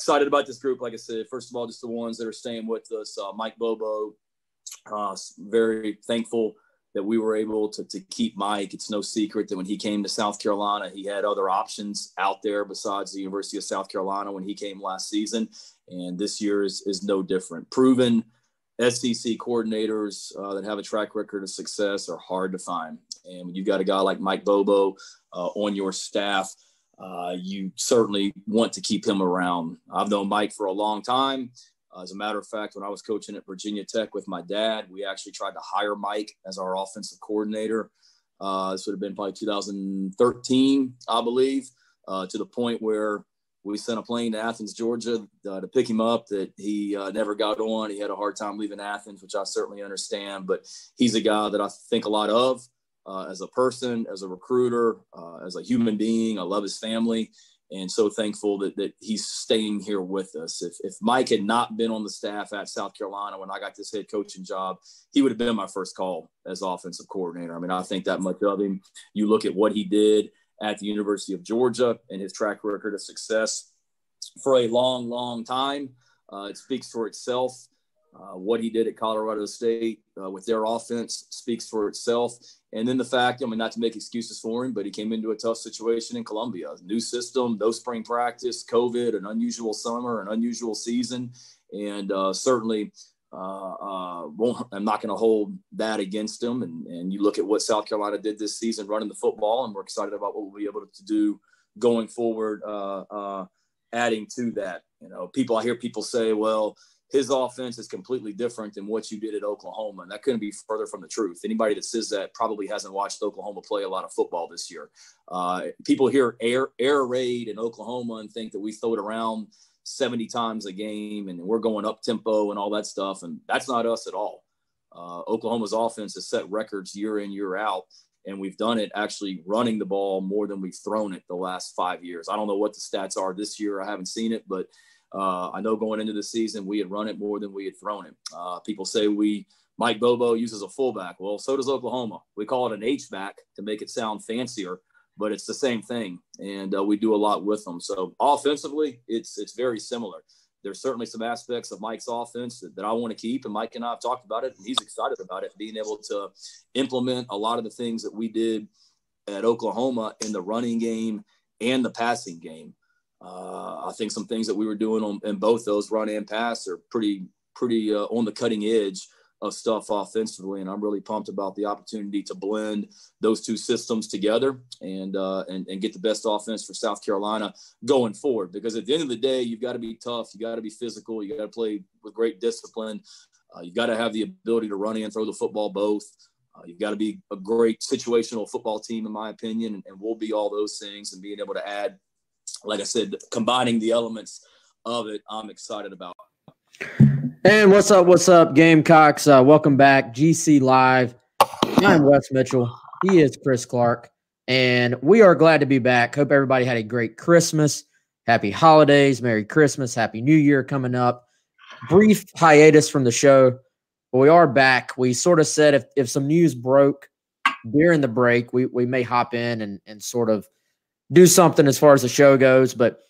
excited about this group. Like I said, first of all, just the ones that are staying with us. Mike Bobo, very thankful that we were able to keep Mike. It's no secret that when he came to South Carolina, he had other options out there besides the University of South Carolina when he came last season. And this year is no different. Proven SEC coordinators that have a track record of success are hard to find. And when you've got a guy like Mike Bobo on your staff, you certainly want to keep him around. I've known Mike for a long time. As a matter of fact, when I was coaching at Virginia Tech with my dad, we actually tried to hire Mike as our offensive coordinator. This would have been probably 2013, I believe, to the point where we sent a plane to Athens, Georgia, to pick him up that he never got on. He had a hard time leaving Athens, which I certainly understand, but he's a guy that I think a lot of as a person, as a recruiter, as a human being. I love his family. And so thankful that he's staying here with us. If Mike had not been on the staff at South Carolina when I got this head coaching job, he would have been my first call as offensive coordinator. I mean, I think that much of him. You look at what he did at the University of Georgia and his track record of success for a long, long time. It speaks for itself. What he did at Colorado State with their offense speaks for itself. And then the fact, I mean, not to make excuses for him, but he came into a tough situation in Columbia. New system, no spring practice, COVID, an unusual summer, an unusual season. And certainly I'm not going to hold that against him. And you look at what South Carolina did this season running the football, and we're excited about what we'll be able to do going forward, adding to that. You know, I hear people say, well, his offense is completely different than what you did at Oklahoma. And that couldn't be further from the truth. Anybody that says that probably hasn't watched Oklahoma play a lot of football this year. People hear air raid in Oklahoma and think that we throw it around 70 times a game and we're going up tempo and all that stuff. And that's not us at all. Oklahoma's offense has set records year in, year out. And we've done it actually running the ball more than we've thrown it the last 5 years. I don't know what the stats are this year. I haven't seen it, but I know going into the season, we had run it more than we had thrown it. People say Mike Bobo uses a fullback. Well, so does Oklahoma. We call it an H-back to make it sound fancier, but it's the same thing. And we do a lot with them. So offensively, it's very similar. There's certainly some aspects of Mike's offense that I want to keep. And Mike and I have talked about it, and he's excited about it, being able to implement a lot of the things that we did at Oklahoma in the running game and the passing game. I think some things that we were doing in both those run and pass are pretty on the cutting edge of stuff offensively. And I'm really pumped about the opportunity to blend those two systems together and get the best offense for South Carolina going forward. Because at the end of the day, you've got to be tough. You got to be physical. You got to play with great discipline. You've got to have the ability to run and throw the football both. You've got to be a great situational football team, in my opinion, and we'll be all those things, and being able to add, like I said, combining the elements of it, I'm excited about. And what's up, Gamecocks? Welcome back, GC Live. I'm Wes Mitchell. He is Chris Clark. And we are glad to be back. Hope everybody had a great Christmas. Happy holidays. Merry Christmas. Happy New Year coming up. Brief hiatus from the show, but we are back. We sort of said if some news broke during the break, we may hop in and sort of do something as far as the show goes, but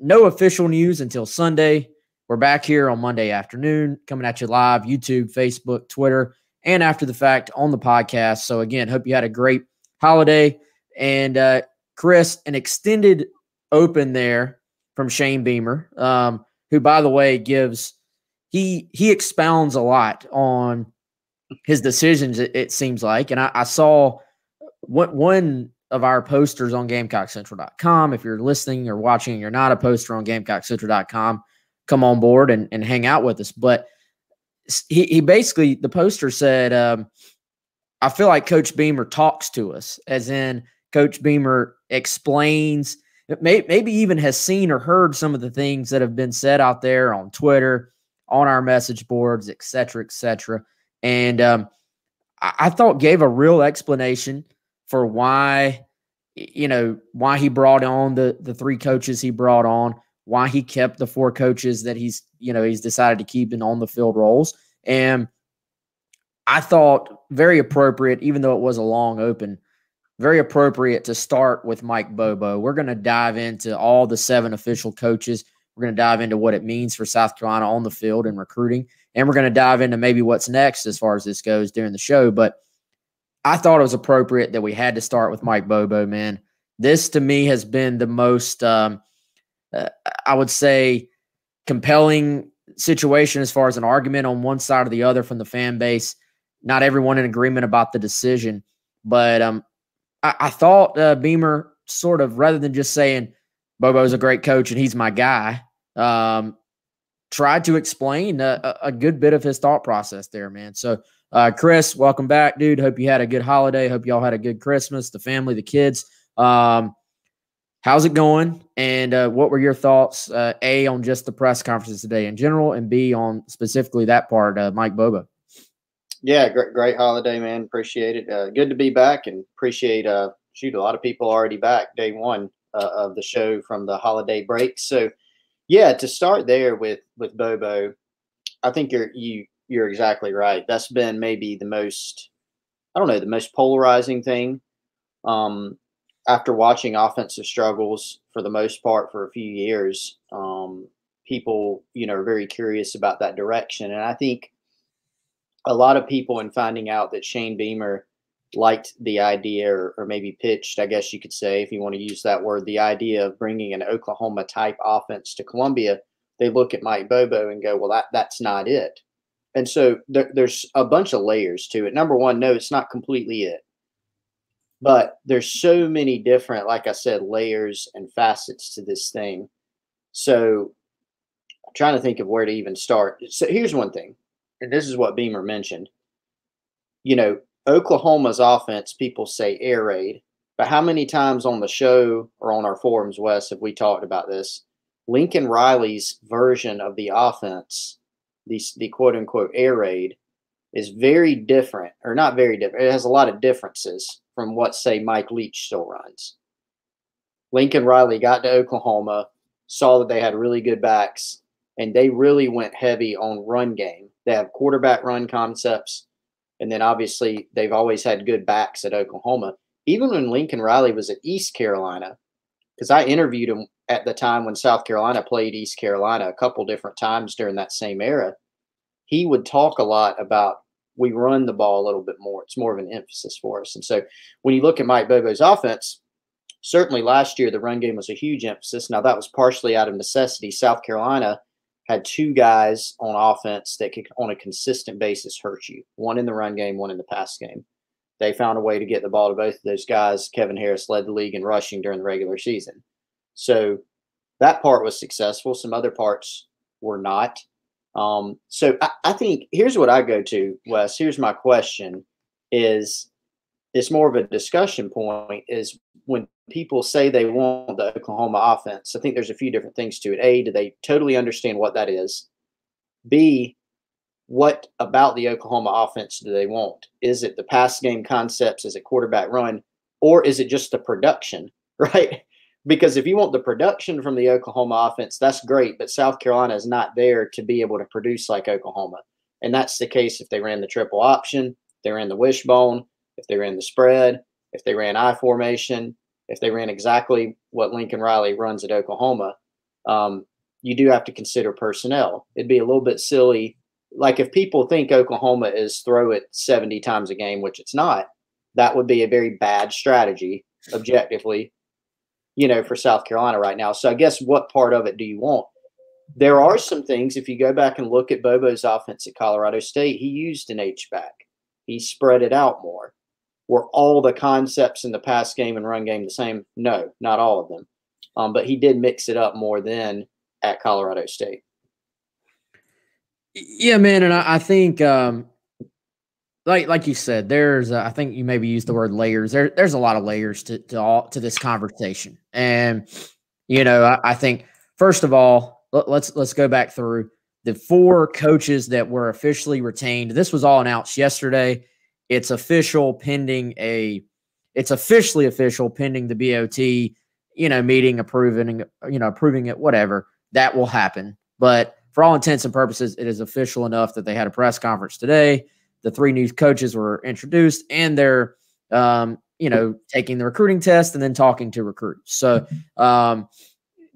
no official news until Sunday. We're back here on Monday afternoon, coming at you live, YouTube, Facebook, Twitter, and after the fact on the podcast. So again, hope you had a great holiday. And Chris, an extended open there from Shane Beamer, who, by the way, he expounds a lot on his decisions, it seems like. And I saw one of our posters on GamecockCentral.com. If you're listening or watching and you're not a poster on GamecockCentral.com, come on board and hang out with us. But he basically, the poster said, I feel like Coach Beamer talks to us, as in Coach Beamer explains, maybe even has seen or heard some of the things that have been said out there on Twitter, on our message boards, et cetera, et cetera. And I thought gave a real explanation for why he brought on the three coaches he brought on, why he kept the four coaches that he's decided to keep in on the field roles. And I thought very appropriate, even though it was a long open, very appropriate to start with Mike Bobo. We're going to dive into all the 7 official coaches. We're going to dive into what it means for South Carolina on the field and recruiting. And we're going to dive into maybe what's next as far as this goes during the show. But I thought it was appropriate that we had to start with Mike Bobo, man. This, to me, has been the most, I would say, compelling situation as far as an argument on one side or the other from the fan base. Not everyone in agreement about the decision. But I thought Beamer sort of, rather than just saying, Bobo's a great coach and he's my guy, tried to explain a good bit of his thought process there, man. So, Chris, welcome back, dude. Hope you had a good holiday. Hope y'all had a good Christmas, the family, the kids. How's it going? And what were your thoughts, A, on just the press conferences today in general, and B, on specifically that part, Mike Bobo? Yeah, great holiday, man. Appreciate it. Good to be back, and appreciate, shoot, a lot of people already back day one of the show from the holiday break. So, yeah, to start there with Bobo, I think you're exactly right. That's been maybe the most, I don't know, the most polarizing thing. After watching offensive struggles for the most part for a few years, people, are very curious about that direction. And I think a lot of people, in finding out that Shane Beamer liked the idea, or maybe pitched, I guess you could say, if you want to use that word, the idea of bringing an Oklahoma type offense to Columbia, they look at Mike Bobo and go, well, that's not it. And so there's a bunch of layers to it. Number one, no, it's not completely it. But there's so many different, like I said, layers and facets to this thing. So I'm trying to think of where to even start. So here's one thing, and this is what Beamer mentioned. Oklahoma's offense, people say air raid, but how many times on the show or on our forums, Wes, have we talked about this? Lincoln Riley's version of the offense, the quote-unquote air raid, is very different, or not very different. It has a lot of differences from what, say, Mike Leach still runs. Lincoln Riley got to Oklahoma, saw that they had really good backs, and they really went heavy on run game. They have quarterback run concepts, and then obviously they've always had good backs at Oklahoma. Even when Lincoln Riley was at East Carolina, because I interviewed him at the time when South Carolina played East Carolina a couple different times during that same era, he would talk a lot about, we run the ball a little bit more. It's more of an emphasis for us. And so when you look at Mike Bobo's offense, certainly last year the run game was a huge emphasis. Now that was partially out of necessity. South Carolina had two guys on offense that could, on a consistent basis, hurt you. One in the run game, one in the pass game. They found a way to get the ball to both of those guys. Kevin Harris led the league in rushing during the regular season. So that part was successful. Some other parts were not. So I think here's what I go to, Wes. Here's my question is, it's more of a discussion point, is when people say they want the Oklahoma offense, I think there's a few different things to it. A, do they totally understand what that is? B, what about the Oklahoma offense do they want? Is it the pass game concepts? Is it quarterback run? Or is it just the production, right? Because if you want the production from the Oklahoma offense, that's great, but South Carolina is not there to be able to produce like Oklahoma. And that's the case if they ran the triple option, if they ran the wishbone, if they ran the spread, if they ran I formation, if they ran exactly what Lincoln Riley runs at Oklahoma. You do have to consider personnel. It'd be a little bit silly. Like if people think Oklahoma is throw it 70 times a game, which it's not, that would be a very bad strategy objectively, for South Carolina right now. So I guess what part of it do you want? There are some things, if you go back and look at Bobo's offense at Colorado State, he used an H-back. He spread it out more. Were all the concepts in the pass game and run game the same? No, not all of them. But he did mix it up more than at Colorado State. Yeah, man, and I think like you said, there's I think you maybe used the word layers. There's a lot of layers to this conversation, and I think first of all, let's go back through the four coaches that were officially retained. This was all announced yesterday. It's official pending the BOT, meeting, approving, approving it, whatever. That will happen, but for all intents and purposes, it is official enough that they had a press conference today. The three new coaches were introduced, and they're, taking the recruiting test and then talking to recruits. So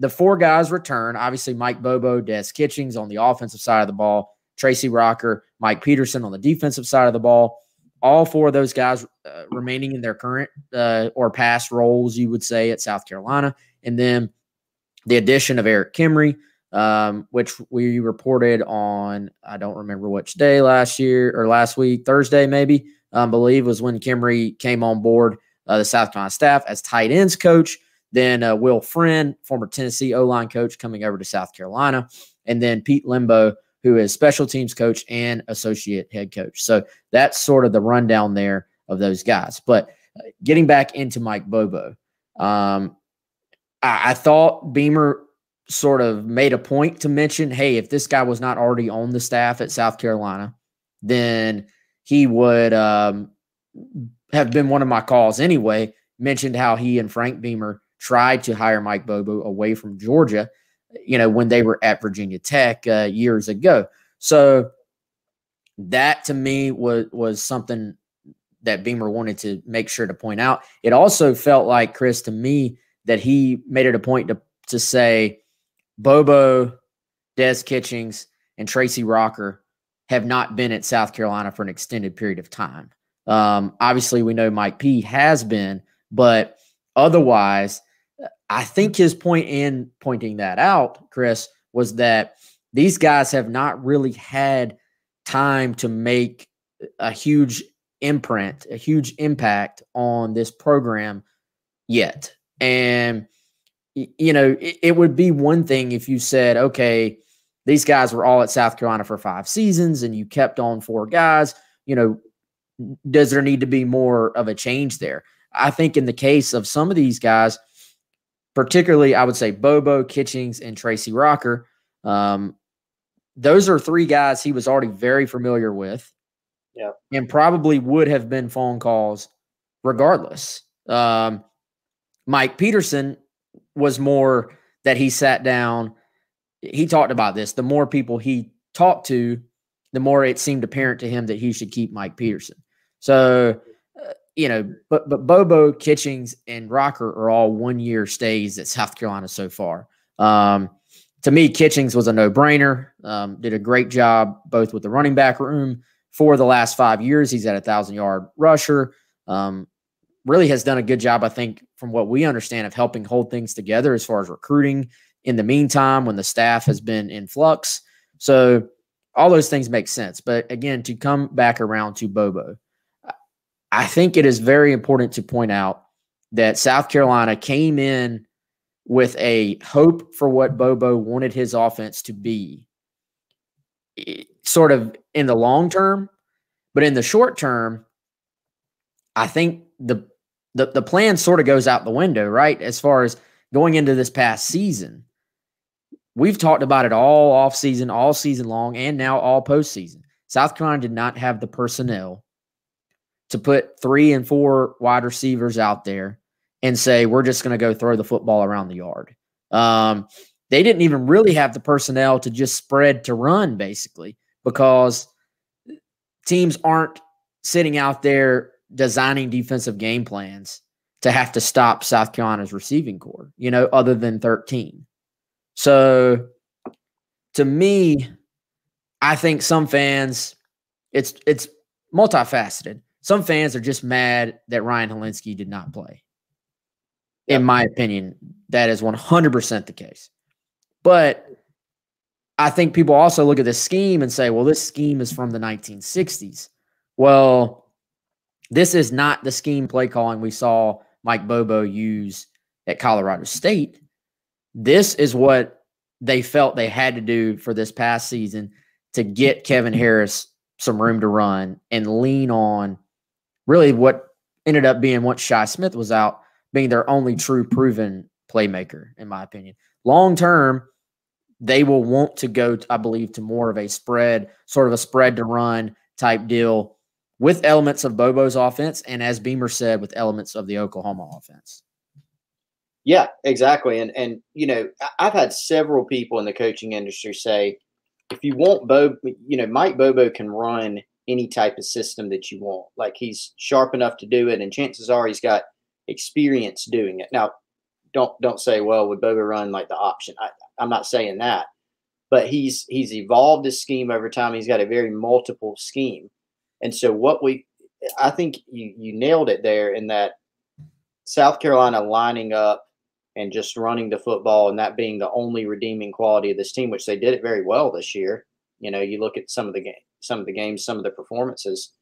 the four guys return. Obviously, Mike Bobo, Des Kitchings on the offensive side of the ball, Tracy Rocker, Mike Peterson on the defensive side of the ball. All four of those guys remaining in their current or past roles, you would say, at South Carolina. And then the addition of Eric Kimrey, which we reported on, I don't remember which day last year or last week, Thursday maybe, I believe was when Kimrey came on board the South Carolina staff as tight ends coach. Then Will Friend, former Tennessee O-line coach, coming over to South Carolina. And then Pete Lembo, who is special teams coach and associate head coach. So that's sort of the rundown there of those guys. But getting back into Mike Bobo, I thought Beamer sort of made a point to mention, hey, if this guy was not already on the staff at South Carolina, then he would have been one of my calls anyway, mentioned how he and Frank Beamer tried to hire Mike Bobo away from Georgia, you know, when they were at Virginia Tech years ago. So that to me was something that Beamer wanted to make sure to point out. It also felt like, Chris, to me, that he made it a point to say Bobo, Des Kitchings, and Tracy Rocker have not been at South Carolina for an extended period of time. Obviously, we know Mike P has been, but otherwise – I think his point in pointing that out, Chris, was that these guys have not really had time to make a huge imprint, a huge impact on this program yet. And, you know, it would be one thing if you said, okay, these guys were all at South Carolina for 5 seasons and you kept on 4 guys, you know, does there need to be more of a change there? I think in the case of some of these guys, particularly, I would say Bobo, Kitchings, and Tracy Rocker. Those are 3 guys he was already very familiar with, yeah, and probably would have been phone calls regardless. Mike Peterson was more that he sat down. He talked about this. The more people he talked to, the more it seemed apparent to him that he should keep Mike Peterson. So – you know, but Bobo, Kitchings, and Rocker are all 1-year stays at South Carolina so far. To me, Kitchings was a no-brainer, did a great job both with the running back room. For the last 5 years, he's at a 1,000-yard rusher. Really has done a good job, I think, from what we understand, of helping hold things together as far as recruiting in the meantime when the staff has been in flux. So all those things make sense. But, again, to come back around to Bobo, I think it is very important to point out that South Carolina came in with a hope for what Bobo wanted his offense to be, sort of in the long term. But in the short term, I think the plan sort of goes out the window, right? As far as going into this past season, we've talked about it all offseason, all season long, and now all postseason. South Carolina did not have the personnel to put 3 and 4 wide receivers out there and say, we're just going to go throw the football around the yard. They didn't even really have the personnel to just spread to run, basically, because teams aren't sitting out there designing defensive game plans to have to stop South Carolina's receiving corps, you know, other than 13. So to me, I think some fans, it's multifaceted. Some fans are just mad that Ryan Helinski did not play. In my opinion, that is 100% the case. But I think people also look at this scheme and say, well, this scheme is from the 1960s. Well, this is not the scheme play calling we saw Mike Bobo use at Colorado State. This is what they felt they had to do for this past season to get Kevin Harris some room to run and lean on really what ended up being, once Shi Smith was out, being their only true proven playmaker, in my opinion. Long term, they will want to go, I believe, to more of a spread, sort of a spread to run type deal with elements of Bobo's offense and, as Beamer said, with elements of the Oklahoma offense. Yeah, exactly. And you know, I've had several people in the coaching industry say, if you want Bobo, you know, Mike Bobo can run any type of system that you want. Like, he's sharp enough to do it, and chances are he's got experience doing it. Now, don't say, well, would Bobo run like the option? I'm not saying that, but he's evolved his scheme over time. He's got a very multiple scheme. And so what I think you nailed it there in that South Carolina lining up and just running the football and that being the only redeeming quality of this team, which they did it very well this year. You know, you look at some of the games, some of the performances,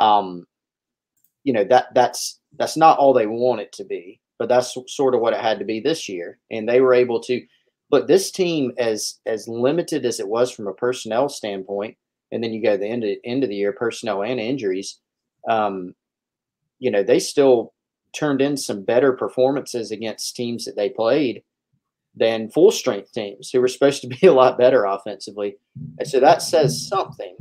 you know, that's not all they want it to be, but that's sort of what it had to be this year. And they were able to, but this team, as limited as it was from a personnel standpoint, and then you go to the end of the year, personnel and injuries, you know, they still turned in some better performances against teams that they played than full strength teams who were supposed to be a lot better offensively. And so that says something.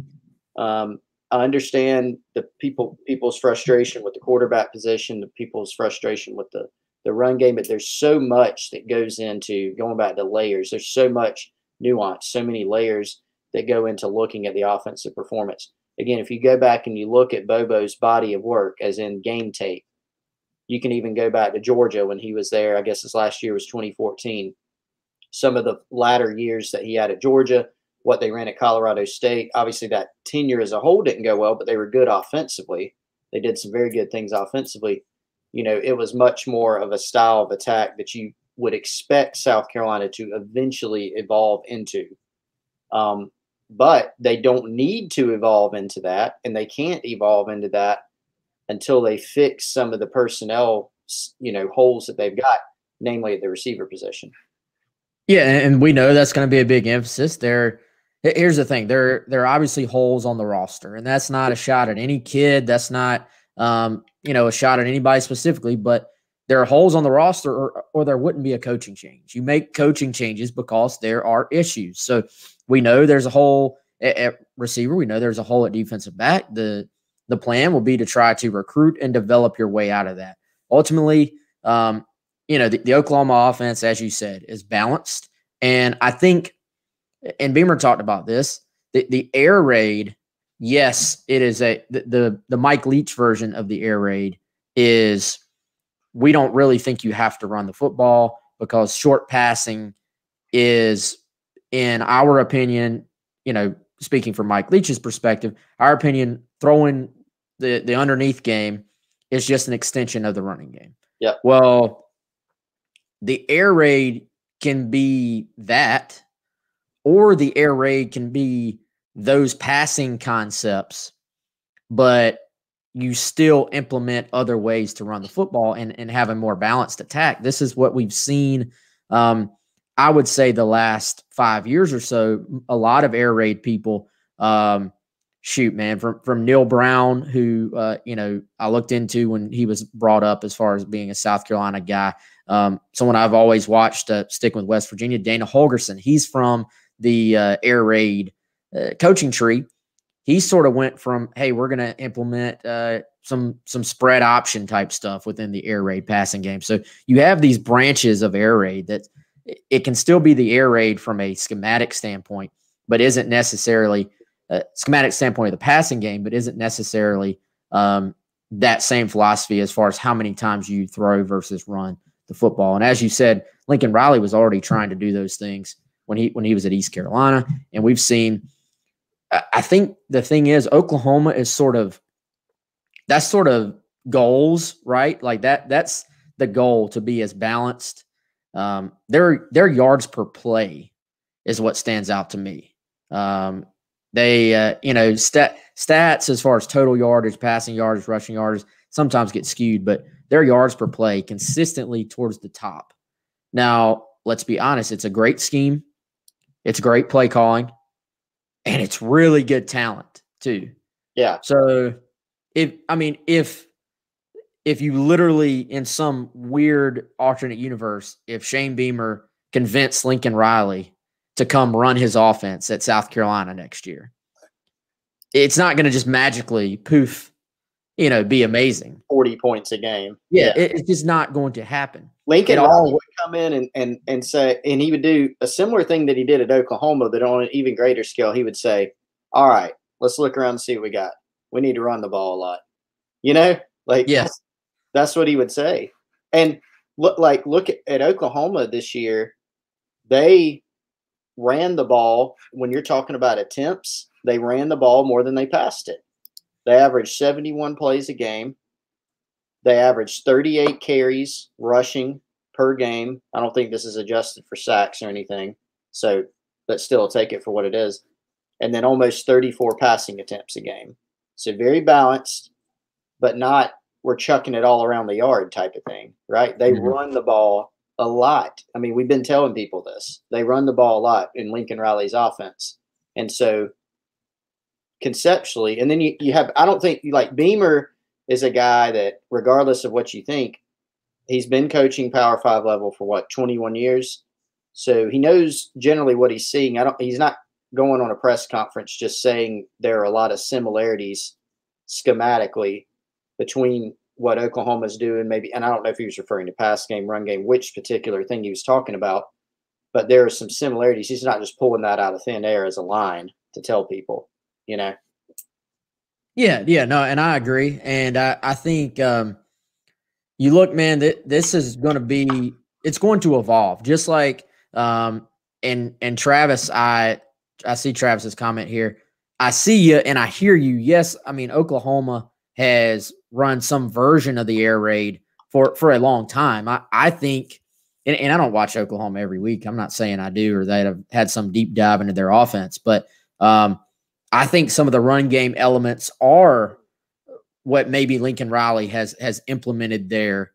I understand the people's frustration with the quarterback position, the people's frustration with the run game, but there's so much that goes into going back to layers. There's so much nuance, so many layers that go into looking at the offensive performance. Again, if you go back and you look at Bobo's body of work, as in game tape, you can even go back to Georgia when he was there. I guess his last year was 2014. Some of the latter years that he had at Georgia, what they ran at Colorado State, obviously that tenure as a whole didn't go well, but they were good offensively. They did some very good things offensively. You know, it was much more of a style of attack that you would expect South Carolina to eventually evolve into. But they don't need to evolve into that, and they can't evolve into that until they fix some of the personnel, you know, holes that they've got, namely at the receiver position. Yeah, and we know that's going to be a big emphasis there. Here's the thing. There are obviously holes on the roster, and that's not a shot at any kid. That's not, you know, a shot at anybody specifically, but there are holes on the roster or there wouldn't be a coaching change. You make coaching changes because there are issues. So we know there's a hole at receiver. We know there's a hole at defensive back. The plan will be to try to recruit and develop your way out of that. Ultimately, you know, the Oklahoma offense, as you said, is balanced. And I think, and Beamer talked about this, the air raid, yes, it is the Mike Leach version of the air raid is we don't really think you have to run the football because short passing is, in our opinion, you know, speaking from Mike Leach's perspective, our opinion, throwing the underneath game is just an extension of the running game. Yeah. Well, the air raid can be that, or the air raid can be those passing concepts, but you still implement other ways to run the football and have a more balanced attack. This is what we've seen. I would say the last 5 years or so, a lot of air raid people, shoot, man, from Neil Brown, who, you know, I looked into when he was brought up as far as being a South Carolina guy, someone I've always watched, sticking with West Virginia, Dana Holgerson. He's from the air raid coaching tree. He sort of went from, hey, we're going to implement some spread option type stuff within the air raid passing game. So you have these branches of air raid that it can still be the air raid from a schematic standpoint, but isn't necessarily a schematic standpoint of the passing game, but isn't necessarily that same philosophy as far as how many times you throw versus run the football. And as you said, Lincoln Riley was already trying to do those things when he was at East Carolina. And we've seen, I think the thing is Oklahoma is sort of, that's sort of goals, right? Like that's the goal, to be as balanced. Their yards per play is what stands out to me. They, you know, stats as far as total yardage, passing yardage, rushing yardage, sometimes get skewed, but their yards per play consistently towards the top. Now, let's be honest. It's a great scheme. It's great play calling, and it's really good talent too. Yeah. So if you literally, in some weird alternate universe, if Shane Beamer convinced Lincoln Riley to come run his offense at South Carolina next year, it's not going to just magically poof, you know, be amazing. 40 points a game. Yeah, yeah. It's just not going to happen. Lincoln Riley would come in and say, and he would do a similar thing that he did at Oklahoma, but on an even greater scale. He would say, all right, let's look around and see what we got. We need to run the ball a lot. You know, like, yes. That's what he would say. And Look at Oklahoma this year. They ran the ball. When you're talking about attempts, they ran the ball more than they passed it. They averaged 71 plays a game. They averaged 38 carries rushing per game. I don't think this is adjusted for sacks or anything. So, but still take it for what it is. And then almost 34 passing attempts a game. So very balanced, but not we're chucking it all around the yard type of thing, right? They run the ball a lot. I mean, we've been telling people this. They run the ball a lot in Lincoln Riley's offense. And so conceptually, and then you have, I don't think, like Beamer is a guy that regardless of what you think, he's been coaching Power 5 level for what, 21 years? So he knows generally what he's seeing. He's not going on a press conference just saying there are a lot of similarities schematically between what Oklahoma's doing, maybe, and I don't know if he was referring to pass game, run game, which particular thing he was talking about, but there are some similarities. He's not just pulling that out of thin air as a line to tell people, you know? Yeah, no, and I agree. And I think you look, man, this is going to be, it's going to evolve. Just like, and Travis, I see Travis's comment here. I see you and I hear you. Yes, I mean, Oklahoma has run some version of the air raid for a long time. I think, and I don't watch Oklahoma every week. I'm not saying I do or that I've had some deep dive into their offense, but I think some of the run game elements are what maybe Lincoln Riley has implemented there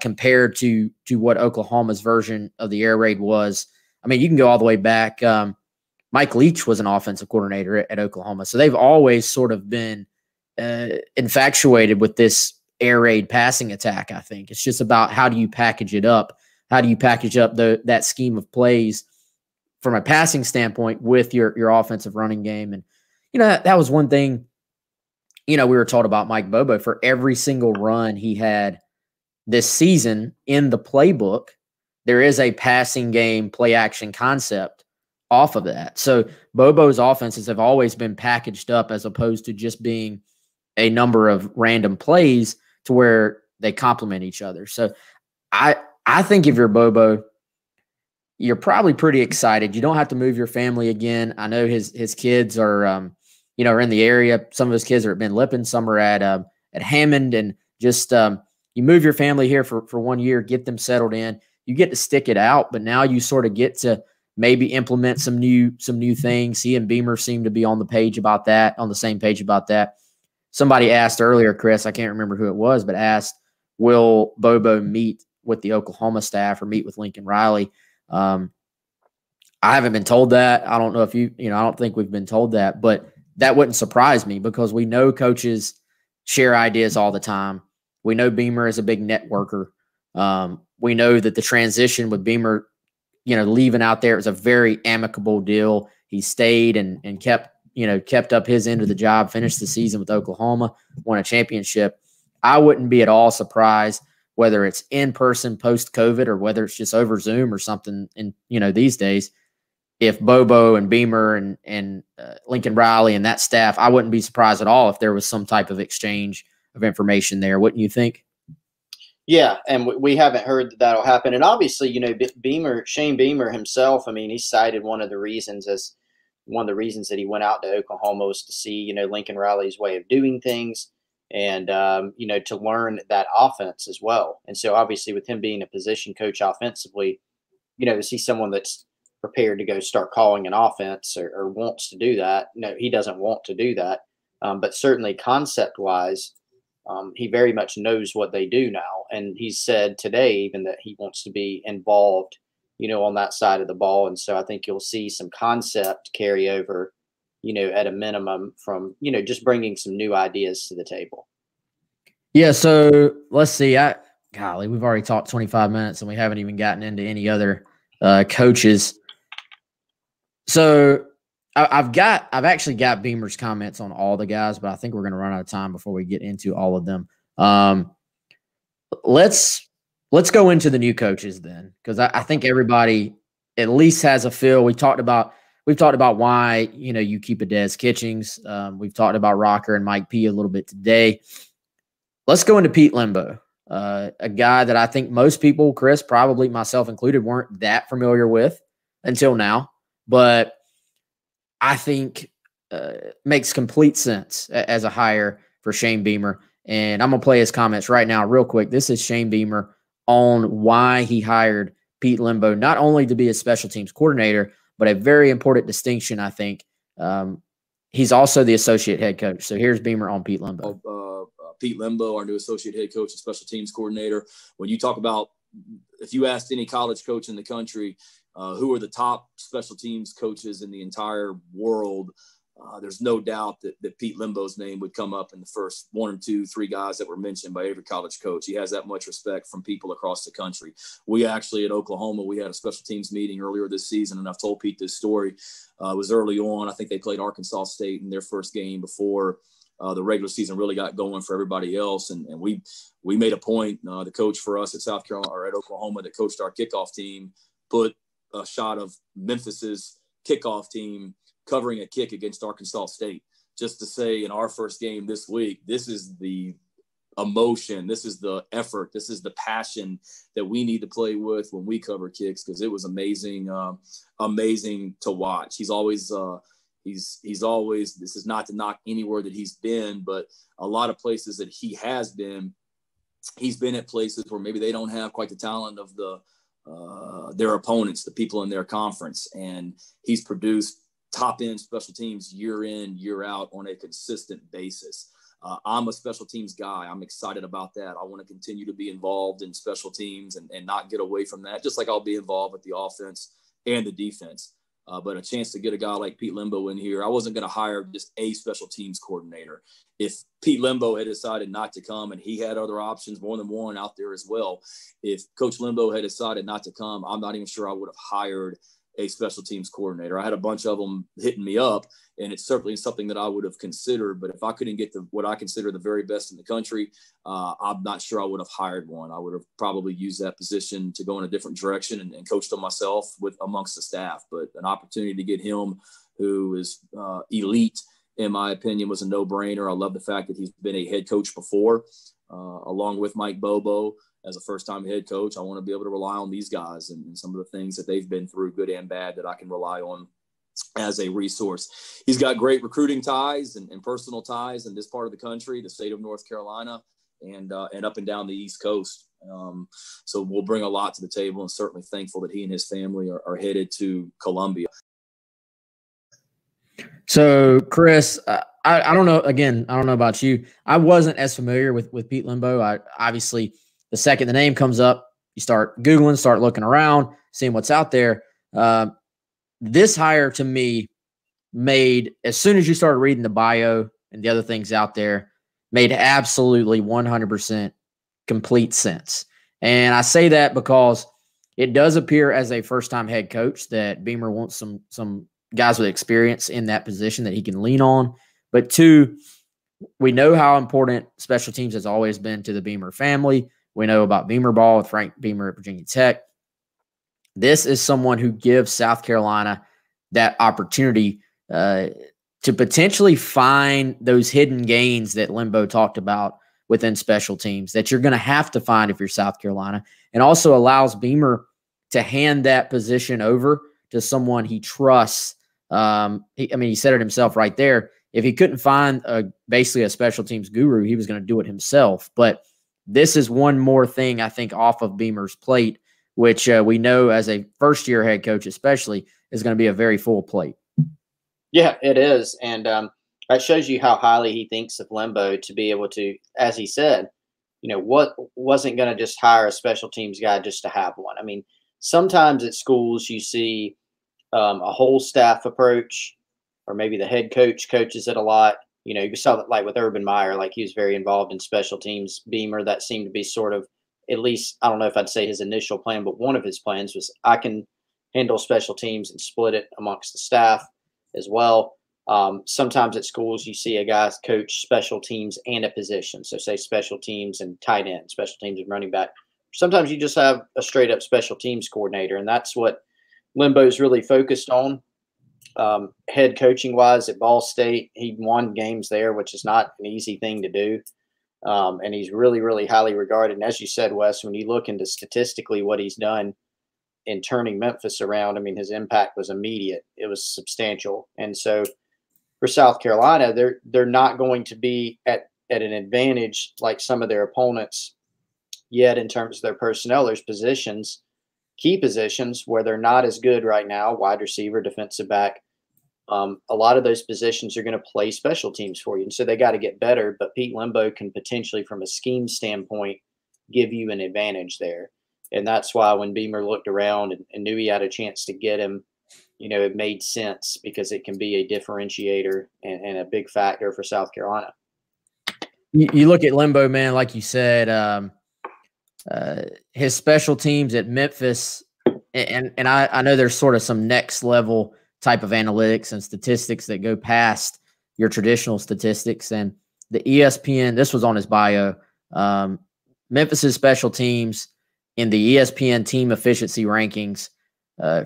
compared to what Oklahoma's version of the air raid was. I mean, you can go all the way back. Mike Leach was an offensive coordinator at Oklahoma, so they've always sort of been infatuated with this air raid passing attack. I think it's just about how do you package it up? How do you package up that scheme of plays from a passing standpoint with your offensive running game? And, you know, that was one thing, you know, we were taught about Mike Bobo. For every single run he had this season in the playbook, there is a passing game play action concept off of that. So Bobo's offenses have always been packaged up as opposed to just being a number of random plays to where they complement each other. So I think if you're Bobo, you're probably pretty excited. You don't have to move your family again. I know his kids are, you know, are in the area. Some of his kids are at Ben Lippin, some are at Hammond, and just you move your family here for 1 year, get them settled in. You get to stick it out, but now you sort of get to maybe implement some new things. He and Beamer seem to be on the page about that, on the same page about that. Somebody asked earlier, Chris, I can't remember who it was, but asked, will Bobo meet with the Oklahoma staff or meet with Lincoln Riley? I haven't been told that. I don't know if you know, I don't think we've been told that, but that wouldn't surprise me because we know coaches share ideas all the time. We know Beamer is a big networker. We know that the transition with Beamer, you know, leaving out there, it was a very amicable deal. He stayed and kept up his end of the job, finished the season with Oklahoma, won a championship. I wouldn't be at all surprised whether it's in person post-COVID or whether it's just over Zoom or something. And, you know, these days, if Bobo and Beamer and Lincoln Riley and that staff, I wouldn't be surprised at all if there was some type of exchange of information there. Wouldn't you think? Yeah, and we haven't heard that that'll happen. And obviously, you know, Shane Beamer himself, I mean, he cited one of the reasons that he went out to Oklahoma was to see, you know, Lincoln Riley's way of doing things and, you know, to learn that offense as well. And so obviously with him being a position coach offensively, you know, is he someone that's prepared to go start calling an offense or wants to do that? No, he doesn't want to do that. But certainly concept-wise, he very much knows what they do now. And he said today even that he wants to be involved, you know, on that side of the ball. And so I think you'll see some concept carry over, you know, at a minimum from, you know, just bringing some new ideas to the table. Yeah. So let's see. Golly, we've already talked 25 minutes and we haven't even gotten into any other coaches. So I've actually got Beamer's comments on all the guys, but I think we're going to run out of time before we get into all of them. Let's go into the new coaches then, because I think everybody at least has a feel. We've talked about why, you know, you keep a Des Kitchings. We've talked about Rocker and Mike P a little bit today. Let's go into Pete Lembo. a guy that I think most people, Chris, probably myself included, weren't that familiar with until now, but I think makes complete sense as a hire for Shane Beamer. And I'm going to play his comments right now real quick. This is Shane Beamer on why he hired Pete Lembo, not only to be a special teams coordinator, but a very important distinction, I think. He's also the associate head coach. So here's Beamer on Pete Lembo. Pete Lembo, our new associate head coach and special teams coordinator. When you talk about, if you asked any college coach in the country, who are the top special teams coaches in the entire world, there's no doubt that Pete Lembo's name would come up in the first one or two, three guys that were mentioned by every college coach. He has that much respect from people across the country. We actually, at Oklahoma, we had a special teams meeting earlier this season, and I've told Pete this story. It was early on. I think they played Arkansas State in their first game before the regular season really got going for everybody else. And we made a point, the coach for us at South Carolina, or at Oklahoma, that coached our kickoff team, put a shot of Memphis's kickoff team covering a kick against Arkansas State, just to say in our first game this week, this is the emotion, this is the effort, this is the passion that we need to play with when we cover kicks, because it was amazing, amazing to watch. He's always he's always, this is not to knock anywhere that he's been, but a lot of places that he has been, he's been at places where maybe they don't have quite the talent of the their opponents, the people in their conference, and he's produced top-end special teams year in, year out on a consistent basis. I'm a special teams guy. I'm excited about that. I want to continue to be involved in special teams and not get away from that, just like I'll be involved with the offense and the defense. But a chance to get a guy like Pete Lembo in here, I wasn't going to hire just a special teams coordinator. If Pete Lembo had decided not to come, and he had other options, more than one out there as well, if Coach Lembo had decided not to come, I'm not even sure I would have hired a special teams coordinator. I had a bunch of them hitting me up, and it's certainly something that I would have considered, but if I couldn't get what I consider the very best in the country, I'm not sure I would have hired one. I would have probably used that position to go in a different direction and coached them myself with amongst the staff, but an opportunity to get him, who is elite, in my opinion, was a no-brainer. I love the fact that he's been a head coach before, along with Mike Bobo. As a first-time head coach, I want to be able to rely on these guys and some of the things that they've been through, good and bad, that I can rely on as a resource. He's got great recruiting ties and personal ties in this part of the country, the state of North Carolina, and up and down the East Coast. So we'll bring a lot to the table, and certainly thankful that he and his family are headed to Columbia. So, Chris, I don't know. Again, I don't know about you. I wasn't as familiar with Pete Lembo. I obviously, the second the name comes up, you start Googling, start looking around, seeing what's out there. This hire, to me, made, as soon as you started reading the bio and the other things out there, made absolutely 100% complete sense. And I say that because it does appear, as a first-time head coach, that Beamer wants some guys with experience in that position that he can lean on. But two, we know how important special teams has always been to the Beamer family. We know about Beamer ball with Frank Beamer at Virginia Tech. This is someone who gives South Carolina that opportunity to potentially find those hidden gains that Lembo talked about within special teams that you're going to have to find if you're South Carolina, and also allows Beamer to hand that position over to someone he trusts. He said it himself right there. If he couldn't find basically a special teams guru, he was going to do it himself. But this is one more thing, I think, off of Beamer's plate, which we know, as a first-year head coach especially, is going to be a very full plate. Yeah, it is. And that shows you how highly he thinks of Lembo, to be able to, as he said, what wasn't going to just hire a special teams guy just to have one. I mean, sometimes at schools you see a whole staff approach, or maybe the head coach coaches it a lot. You saw that, like with Urban Meyer, like he was very involved in special teams. Beamer, that seemed to be sort of, at least, I don't know if I'd say his initial plan, but one of his plans was, I can handle special teams and split it amongst the staff as well. Sometimes at schools you see a guy's coach special teams and a position. So say special teams and tight end, special teams and running back. Sometimes you just have a straight up special teams coordinator, and that's what Lembo's really focused on. Head coaching wise at Ball State, he won games there, which is not an easy thing to do. And he's really, really highly regarded. And as you said, Wes, when you look into statistically what he's done in turning Memphis around, I mean, his impact was immediate. It was substantial. And so for South Carolina, they're not going to be at an advantage like some of their opponents yet in terms of their personnel. There's positions, key positions, where they're not as good right now, wide receiver, defensive back. A lot of those positions are going to play special teams for you. And so they got to get better, but Pete Lembo can potentially, from a scheme standpoint, give you an advantage there. And that's why when Beamer looked around and knew he had a chance to get him, you know, it made sense because it can be a differentiator and a big factor for South Carolina. You look at Lembo, man, like you said, his special teams at Memphis, and I know there's sort of some next level type of analytics and statistics that go past your traditional statistics. And the ESPN, this was on his bio, Memphis's special teams in the ESPN team efficiency rankings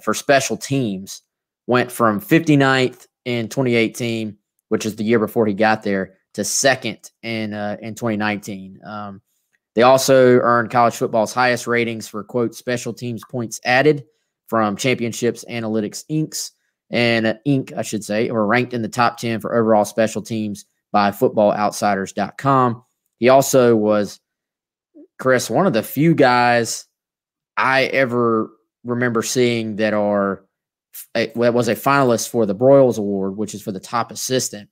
for special teams went from 59th in 2018, which is the year before he got there, to second in 2019. They also earned college football's highest ratings for, quote, special teams points added from Championships Analytics Inc., were ranked in the top 10 for overall special teams by footballoutsiders.com. He also was, Chris, one of the few guys I ever remember seeing that was a finalist for the Broyles Award, which is for the top assistant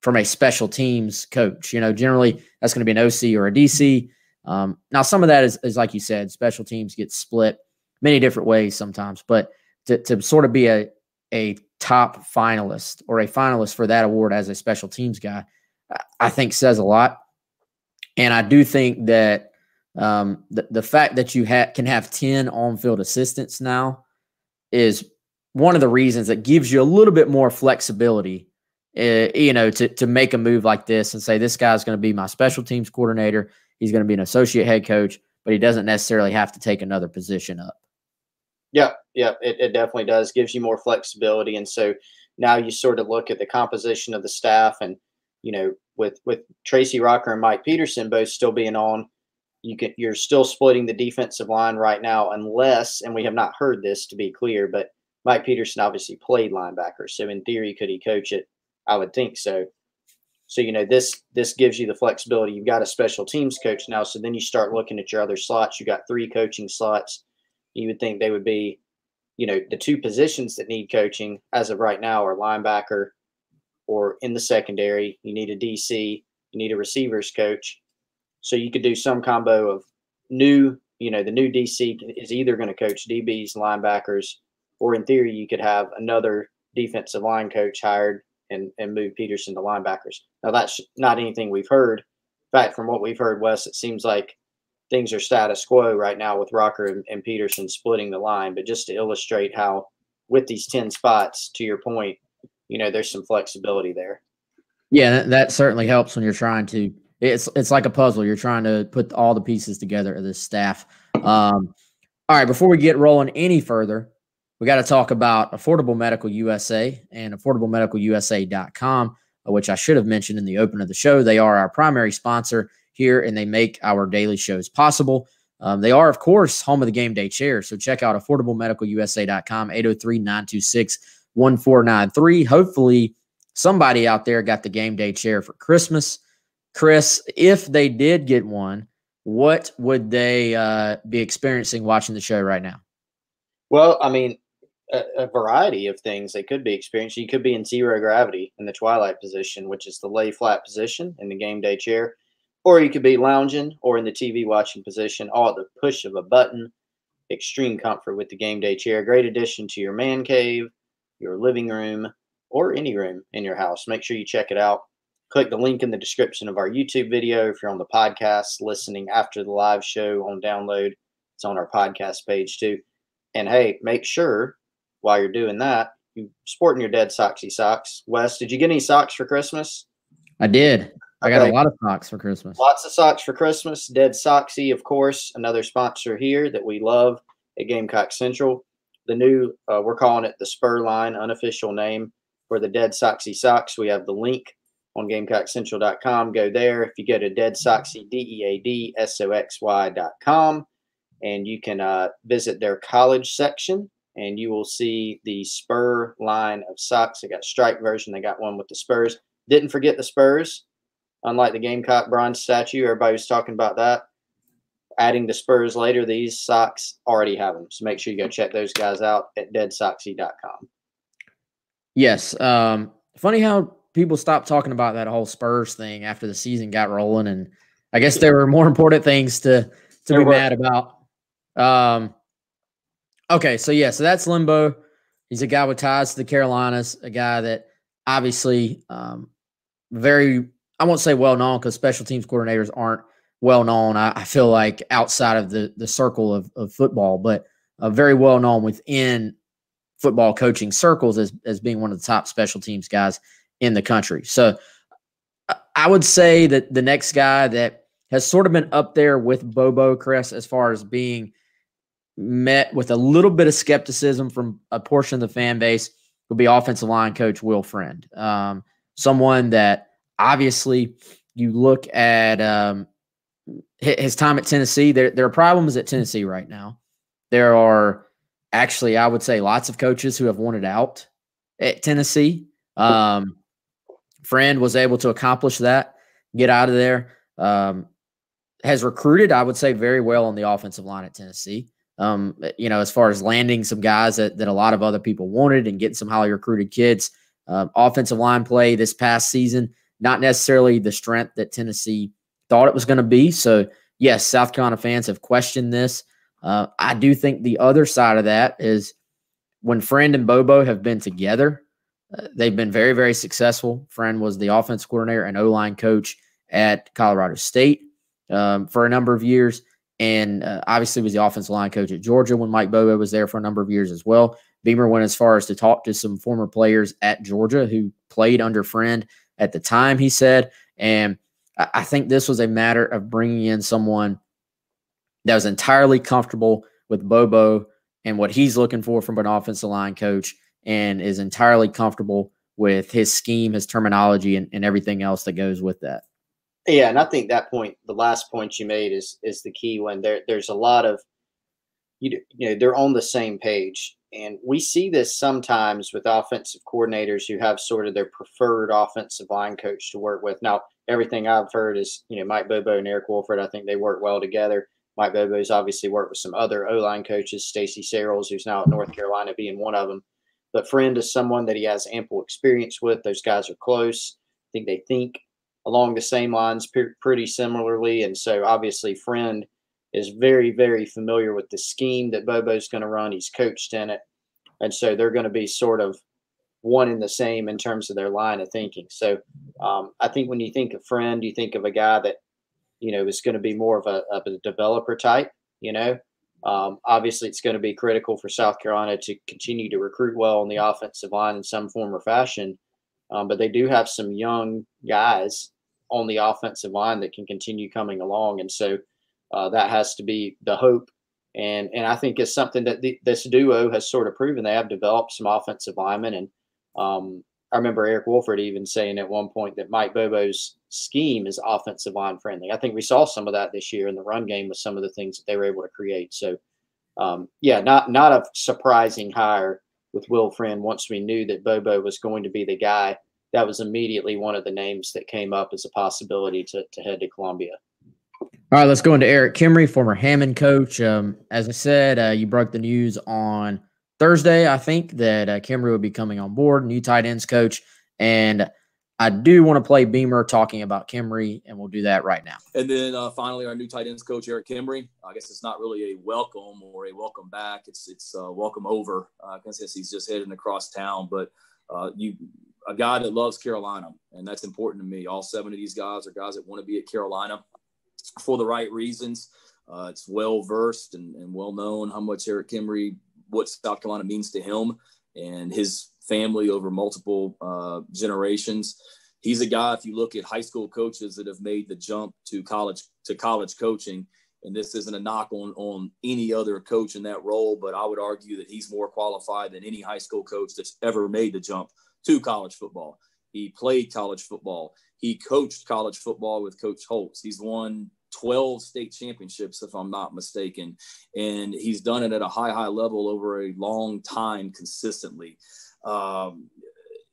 from a special teams coach. You know, generally that's going to be an OC or a DC. Now, some of that is like you said, special teams get split many different ways sometimes, but to sort of be a top finalist or a finalist for that award as a special teams guy, I think says a lot. And I do think that the fact that you can have 10 on-field assistants now is one of the reasons that gives you a little bit more flexibility, you know, to make a move like this and say, this guy's going to be my special teams coordinator. He's going to be an associate head coach, but he doesn't necessarily have to take another position up. Yeah, it definitely does. Gives you more flexibility. And so now you sort of look at the composition of the staff and, you know, with Tracy Rocker and Mike Peterson both still being on, you're still splitting the defensive line right now unless, and we have not heard this to be clear, but Mike Peterson obviously played linebacker. So in theory, could he coach it? I would think so. So, you know, this gives you the flexibility. You've got a special teams coach now. So then you start looking at your other slots. You got three coaching slots. You would think they would be, you know, the two positions that need coaching as of right now are linebacker or in the secondary. You need a DC, you need a receivers coach. So you could do some combo of the new DC is either going to coach DBs, linebackers, or in theory, you could have another defensive line coach hired and move Peterson to linebackers. Now, that's not anything we've heard. In fact, from what we've heard, Wes, it seems like things are status quo right now with Rocker and Peterson splitting the line. But just to illustrate how with these 10 spots, to your point, you know, there's some flexibility there. Yeah, that certainly helps when you're trying to – it's like a puzzle. You're trying to put all the pieces together of this staff. All right, before we get rolling any further, we got to talk about Affordable Medical USA and affordablemedicalusa.com, which I should have mentioned in the open of the show. They are our primary sponsor here, and they make our daily shows possible. They are, of course, home of the game day chair. So check out affordablemedicalusa.com, 803-926-1493. Hopefully somebody out there got the game day chair for Christmas. Chris, if they did get one, what would they be experiencing watching the show right now? Well, I mean, a variety of things they could be experiencing. You could be in zero gravity in the twilight position, which is the lay flat position in the game day chair. Or you could be lounging or in the TV watching position, all at the push of a button. Extreme comfort with the game day chair. Great addition to your man cave, your living room, or any room in your house. Make sure you check it out. Click the link in the description of our YouTube video. If you're on the podcast listening after the live show on download, it's on our podcast page too. And, hey, make sure while you're doing that, you're sporting your Dead Socksy socks. Wes, did you get any socks for Christmas? I did. I got a lot of socks for Christmas. Lots of socks for Christmas. Dead Socksy, of course, another sponsor here that we love at Gamecock Central. The new, we're calling it the Spur Line, unofficial name for the Dead Socksy socks. We have the link on GamecockCentral.com. Go there. If you go to Deadsoxy, DEADSOXY.com, and you can visit their college section, and you will see the Spur line of socks. They got striped version. They got one with the Spurs. Didn't forget the Spurs. Unlike the Gamecock bronze statue, everybody was talking about that. Adding the Spurs later, these socks already have them. So make sure you go check those guys out at deadsoxy.com. Yes. Funny how people stopped talking about that whole Spurs thing after the season got rolling. And I guess there were more important things to be mad about. Okay, so yeah, so that's Lembo. He's a guy with ties to the Carolinas, a guy that obviously very, I won't say well-known because special teams coordinators aren't well-known, I feel like, outside of the circle of football, but very well-known within football coaching circles as being one of the top special teams guys in the country. So I would say that the next guy that has sort of been up there with Bobo, Crest, as far as being met with a little bit of skepticism from a portion of the fan base, would be offensive line coach Will Friend. Someone that obviously you look at his time at Tennessee. There are problems at Tennessee right now. There are actually, I would say, lots of coaches who have wanted out at Tennessee. Friend was able to accomplish that, get out of there. Has recruited, I would say, very well on the offensive line at Tennessee. You know, as far as landing some guys that a lot of other people wanted and getting some highly recruited kids. Offensive line play this past season, not necessarily the strength that Tennessee thought it was going to be. So, yes, South Carolina fans have questioned this. I do think the other side of that is when Friend and Bobo have been together, they've been very, very successful. Friend was the offense coordinator and O-line coach at Colorado State for a number of years. And obviously was the offensive line coach at Georgia when Mike Bobo was there for a number of years as well. Beamer went as far as to talk to some former players at Georgia who played under Friend at the time, he said. And I think this was a matter of bringing in someone that was entirely comfortable with Bobo and what he's looking for from an offensive line coach and is entirely comfortable with his scheme, his terminology, and everything else that goes with that. Yeah, and I think that point, the last point you made is the key one. There's a lot of, you know, they're on the same page. And we see this sometimes with offensive coordinators who have sort of their preferred offensive line coach to work with. Now, everything I've heard is, you know, Mike Bobo and Eric Wolford, I think they work well together. Mike Bobo's obviously worked with some other O-line coaches, Stacy Serrells, who's now at North Carolina, being one of them. But Friend is someone that he has ample experience with. Those guys are close. I think they think along the same lines pretty similarly. And so obviously Friend is very, very familiar with the scheme that Bobo's going to run. He's coached in it. And so they're going to be sort of one in the same in terms of their line of thinking. So I think when you think of Friend, you think of a guy that, you know, is going to be more of a developer type, you know. Obviously it's going to be critical for South Carolina to continue to recruit well on the offensive line in some form or fashion. But they do have some young guys on the offensive line that can continue coming along. And so that has to be the hope. And I think it's something that this duo has sort of proven. They have developed some offensive linemen. And I remember Eric Wolford even saying at one point that Mike Bobo's scheme is offensive line friendly. I think we saw some of that this year in the run game with some of the things that they were able to create. So, yeah, not a surprising hire with Will Friend. Once we knew that Bobo was going to be the guy, that was immediately one of the names that came up as a possibility to head to Columbia. All right, let's go into Eric Kimrey, former Hammond coach. As I said, you broke the news on Thursday, I think, that Kimrey would be coming on board, new tight ends coach. And I do want to play Beamer talking about Kimrey, and we'll do that right now. And then finally, our new tight ends coach, Eric Kimrey. I guess it's not really a welcome or a welcome back. It's welcome over, since he's just heading across town. But a guy that loves Carolina, and that's important to me. All seven of these guys are guys that want to be at Carolina for the right reasons. It's well-versed and well-known how much Eric Kimrey, what South Carolina means to him and his family over multiple generations. He's a guy, if you look at high school coaches that have made the jump to college coaching, and this isn't a knock on any other coach in that role, but I would argue that he's more qualified than any high school coach that's ever made the jump to college football. He played college football. He coached college football with Coach Holtz. He's won 12 state championships, if I'm not mistaken. And he's done it at a high, high level over a long time consistently.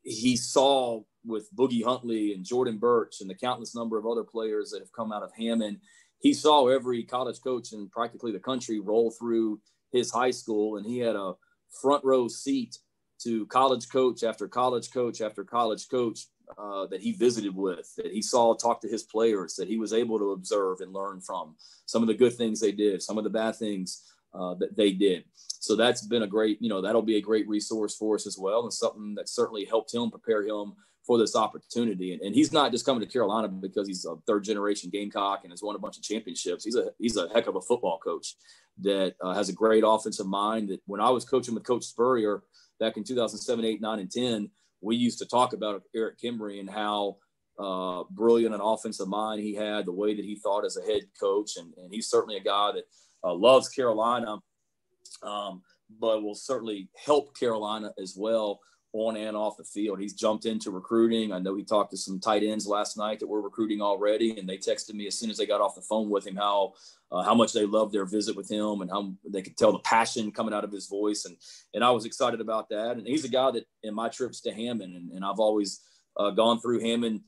He saw with Boogie Huntley and Jordan Burch and the countless number of other players that have come out of Hammond, he saw every college coach in practically the country roll through his high school, and he had a front row seat to college coach after college coach after college coach that he visited with, that he saw talk to his players, that he was able to observe and learn from some of the good things they did, some of the bad things that they did. So that's been a great, you know, that'll be a great resource for us as well, and something that certainly helped him prepare him for this opportunity. And he's not just coming to Carolina because he's a third generation Gamecock and has won a bunch of championships. He's a heck of a football coach that has a great offensive mind. That when I was coaching with Coach Spurrier back in 2007, 8, 9, and 10, we used to talk about Eric Kimrey and how brilliant an offensive mind he had, the way that he thought as a head coach. And he's certainly a guy that loves Carolina, but will certainly help Carolina as well on and off the field. He's jumped into recruiting. I know he talked to some tight ends last night that were recruiting already, and they texted me as soon as they got off the phone with him how much they loved their visit with him and how they could tell the passion coming out of his voice. And I was excited about that. And he's a guy that in my trips to Hammond, and I've always gone through Hammond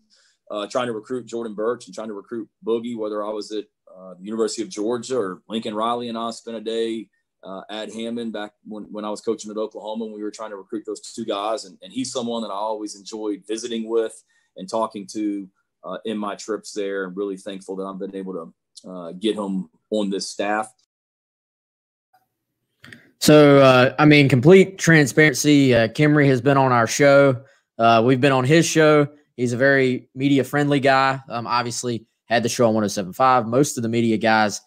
trying to recruit Jordan Burch and trying to recruit Boogie, whether I was at the University of Georgia or Lincoln Riley, and I spent a day at Hammond back when I was coaching at Oklahoma, and we were trying to recruit those two guys. And he's someone that I always enjoyed visiting with and talking to in my trips there, and really thankful that I've been able to get him on this staff. So, I mean, complete transparency. Kimrey has been on our show. We've been on his show. He's a very media-friendly guy. Obviously had the show on 107.5. Most of the media guys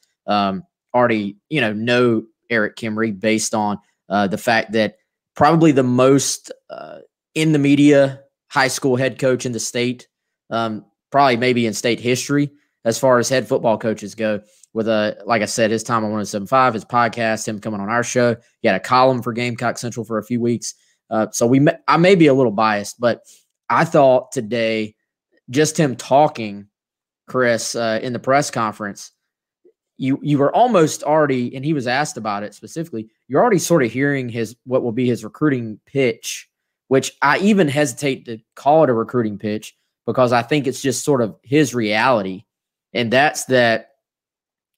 already, you know Eric Kimrey based on the fact that probably the most in the media high school head coach in the state, probably maybe in state history as far as head football coaches go, with, like I said, his time on 107.5, his podcast, him coming on our show. He had a column for Gamecock Central for a few weeks. So I may be a little biased, but I thought today just him talking, Chris, in the press conference, You were almost already, and he was asked about it specifically, you're already sort of hearing what will be his recruiting pitch, which I even hesitate to call it a recruiting pitch because I think it's just sort of his reality. And that's that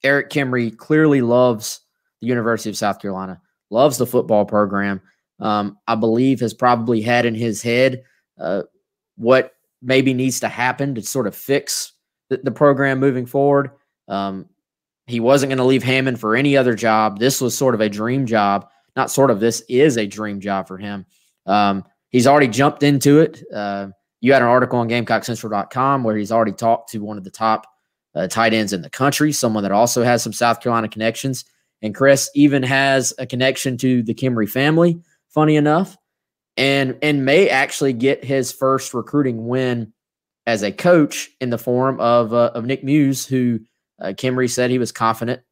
Eric Kimrey clearly loves the University of South Carolina, loves the football program. I believe has probably had in his head what maybe needs to happen to sort of fix the program moving forward. He wasn't going to leave Hammond for any other job. This was sort of a dream job. Not sort of, this is a dream job for him. He's already jumped into it. You had an article on GamecockCentral.com where he's already talked to one of the top tight ends in the country, someone that also has some South Carolina connections. And Chris even has a connection to the Kimrey family, funny enough, and may actually get his first recruiting win as a coach in the form of Nick Muse, who – Kimrey said he was confident,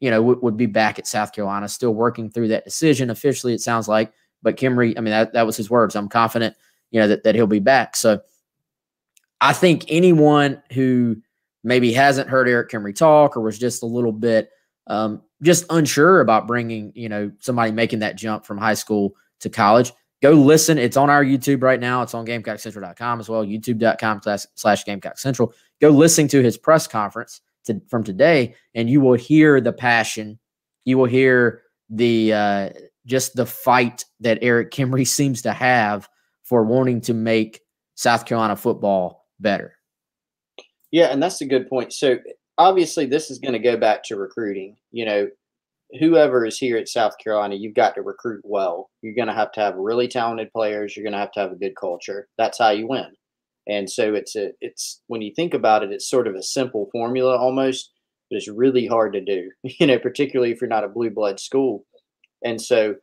you know, would be back at South Carolina, still working through that decision officially, it sounds like. But Kimrey, I mean, that was his words. I'm confident, you know, that he'll be back. So I think anyone who maybe hasn't heard Eric Kimrey talk or was just a little bit just unsure about bringing, you know, somebody making that jump from high school to college, go listen. It's on our YouTube right now. It's on GamecockCentral.com as well, youtube.com/GamecockCentral. Go listen to his press conference from today, and you will hear the passion. You will hear the just the fight that Eric Kimrey seems to have for wanting to make South Carolina football better. Yeah, and that's a good point. So obviously this is going to go back to recruiting. You know, whoever is here at South Carolina, you've got to recruit well. You're going to have really talented players. You're going to have a good culture. That's how you win. And so it's when you think about it, it's sort of a simple formula almost, but it's really hard to do, you know, particularly if you're not a blue blood school. And so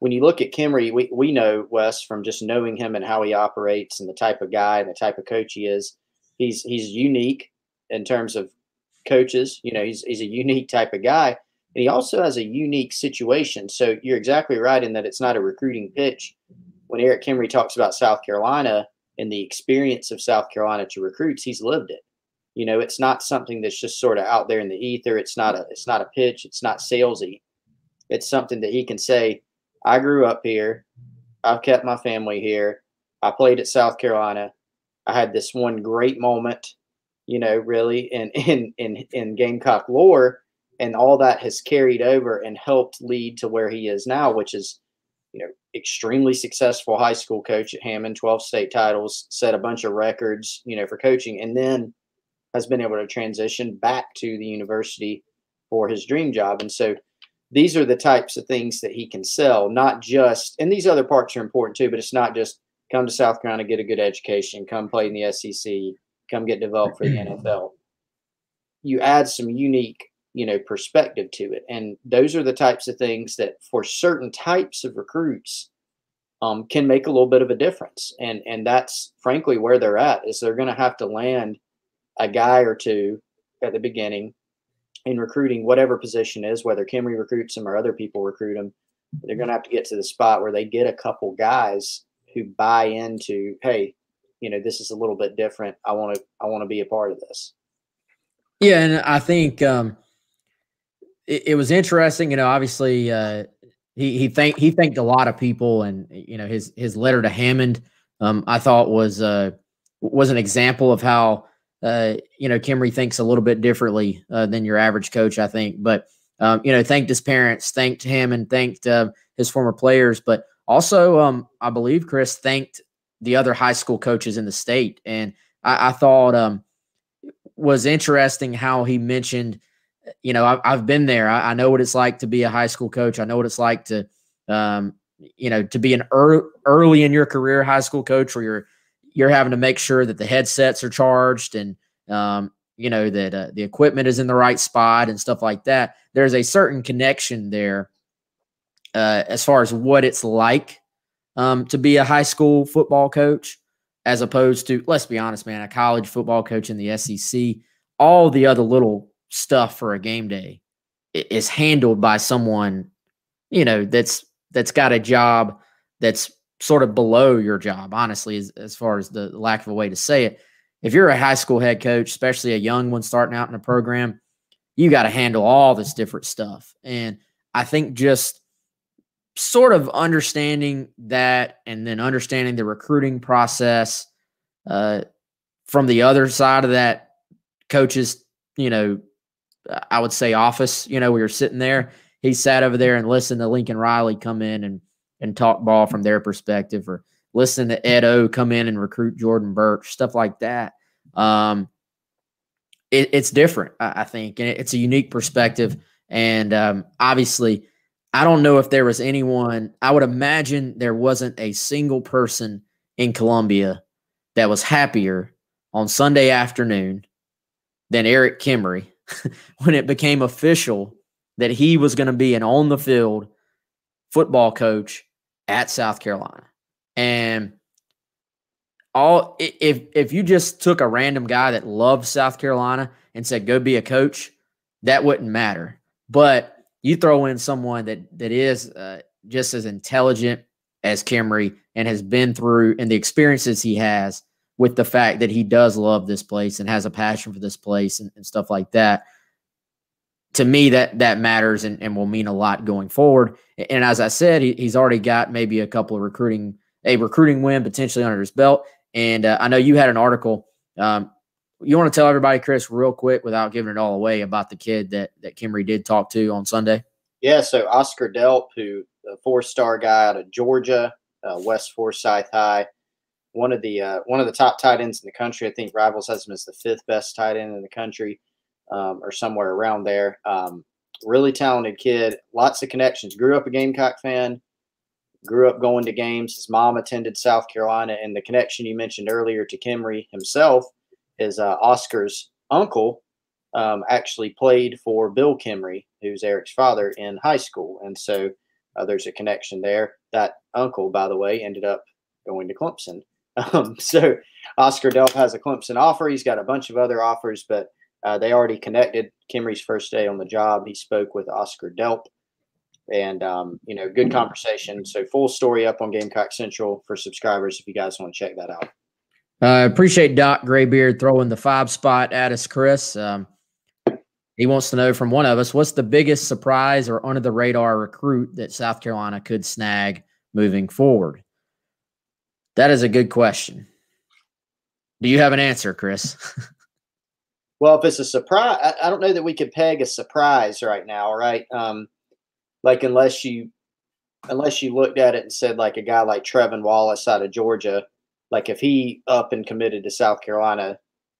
when you look at Kimrey, we know Wes from just knowing him and how he operates and the type of guy and the type of coach he is. He's unique in terms of coaches. You know, he's a unique type of guy, and he also has a unique situation. So you're exactly right in that it's not a recruiting pitch. When Eric Kimrey talks about South Carolina, and the experience of South Carolina to recruits, he's lived it. You know, it's not something that's just sort of out there in the ether. It's not a pitch. It's not salesy. It's something that he can say, I grew up here. I've kept my family here. I played at South Carolina. I had this one great moment, you know, really in Gamecock lore, and all that has carried over and helped lead to where he is now, which is, you know, extremely successful high school coach at Hammond, 12 state titles, set a bunch of records, you know, for coaching, and then has been able to transition back to the university for his dream job. And so these are the types of things that he can sell, not just, and these other parts are important too, but it's not just come to South Carolina, get a good education, come play in the SEC, come get developed for the NFL. You add some unique, you know, perspective to it. And those are the types of things that for certain types of recruits can make a little bit of a difference. And that's frankly where they're at, is they're going to have to land a guy or two at the beginning in recruiting, whatever position is, whether Kimrey recruits them or other people recruit them. They're going to have to get to the spot where they get a couple guys who buy into, hey, you know, this is a little bit different. I want to be a part of this. Yeah. And I think it was interesting, you know, obviously he thanked a lot of people, and, you know, his letter to Hammond, I thought was an example of how, you know, Kimrey thinks a little bit differently than your average coach, I think. But, you know, thanked his parents, thanked him, and thanked his former players. But also, I believe Chris thanked the other high school coaches in the state. And I thought was interesting how he mentioned, you know, I've been there. I know what it's like to be a high school coach. I know what it's like to, you know, to be an early in your career high school coach where you're having to make sure that the headsets are charged and, you know, that the equipment is in the right spot and stuff like that. There's a certain connection there as far as what it's like to be a high school football coach, as opposed to, let's be honest, man, a college football coach in the SEC. All the other little stuff for a game day is handled by someone, you know, that's got a job that's sort of below your job, honestly, as far as the lack of a way to say it. If you're a high school head coach, especially a young one starting out in a program, you got to handle all this different stuff. And I think just sort of understanding that, and then understanding the recruiting process from the other side of that coach's, you know, I would say office, you know, we were sitting there, he sat over there and listened to Lincoln Riley come in and talk ball from their perspective, or listen to Ed O come in and recruit Jordan Burch, stuff like that. It's different, I think, and it's a unique perspective. And obviously, I don't know if there was anyone, I would imagine there wasn't a single person in Columbia that was happier on Sunday afternoon than Eric Kimrey when it became official that he was going to be an on-the-field football coach at South Carolina. And all, if you just took a random guy that loved South Carolina and said, go be a coach, that wouldn't matter. But you throw in someone that is just as intelligent as Kimrey and has been through, and the experiences he has with the fact that he does love this place and has a passion for this place and stuff like that. To me, that matters and will mean a lot going forward. And as I said, he's already got maybe a couple of recruiting win potentially under his belt. And I know you had an article. You want to tell everybody, Chris, real quick without giving it all away, about the kid that Kimrey did talk to on Sunday? Yeah, so Oscar Delp, who a four-star guy out of Georgia, West Forsyth High, one of the top tight ends in the country. I think Rivals has him as the fifth best tight end in the country. Or somewhere around there. Really talented kid, lots of connections. Grew up a Gamecock fan, grew up going to games. His mom attended South Carolina, and the connection you mentioned earlier to Kimrey himself is Oscar's uncle actually played for Bill Kimrey, who's Eric's father, in high school. And so there's a connection there. That uncle, by the way, ended up going to Clemson. So Oscar Delp has a Clemson offer. He's got a bunch of other offers, but they already connected. Kimrey's first day on the job, he spoke with Oscar Delp, and, you know, good conversation. So full story up on Gamecock Central for subscribers if you guys want to check that out. I appreciate Doc Graybeard throwing the five spot at us, Chris. He wants to know from one of us, what's the biggest surprise or under the radar recruit that South Carolina could snag moving forward? That is a good question. Do you have an answer, Chris? Well, if it's a surprise, I don't know that we could peg a surprise right now, right? Like unless you looked at it and said like a guy like Trevin Wallace out of Georgia, like if he up and committed to South Carolina,